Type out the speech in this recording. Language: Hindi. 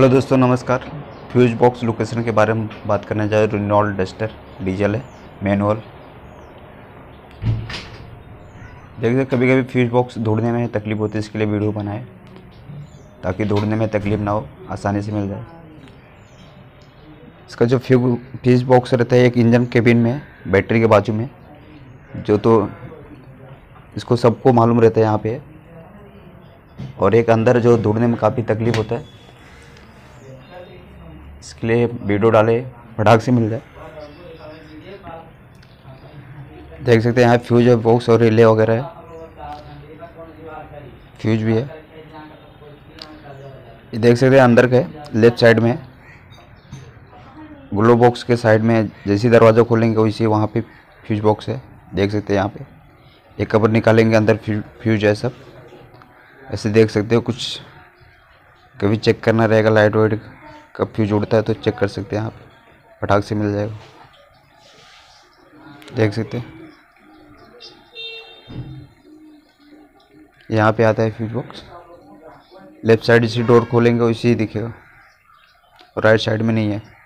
हेलो दोस्तों नमस्कार। फ्यूज बॉक्स लोकेशन के बारे में बात करने जा रहे हैं। रेनॉल्ट डस्टर डीजल है, मैनुअल। देखिए कभी कभी फ्यूज बॉक्स ढूंढने में तकलीफ होती है, इसके लिए वीडियो बनाए ताकि ढूंढने में तकलीफ ना हो, आसानी से मिल जाए। इसका जो फ्यूज बॉक्स रहता है एक इंजन केबिन में, बैटरी के बाजू में, जो तो इसको सबको मालूम रहता है यहाँ पे। और एक अंदर जो ढूंढने में काफ़ी तकलीफ होता है, इसके लिए वीडियो डाले, फटाक से मिल जाए। देख सकते हैं यहाँ फ्यूज और बॉक्स और रिले वगैरह है, फ्यूज भी है। ये देख सकते हैं अंदर के लेफ्ट साइड में ग्लो बॉक्स के साइड में, जैसे दरवाज़ा खोलेंगे वैसे वहाँ पे फ्यूज बॉक्स है। देख सकते हैं यहाँ पे एक कवर निकालेंगे, अंदर फ्यूज है सब। ऐसे देख सकते हो, कुछ कभी चेक करना रहेगा, लाइट वाइट का फ्यूज उड़ता है तो चेक कर सकते हैं, यहाँ पे फटाक से मिल जाएगा। देख सकते हैं यहाँ पे आता है फ्यूज बॉक्स। लेफ्ट साइड इसी डोर खोलेंगे उसी दिखेगा, और राइट साइड में नहीं है।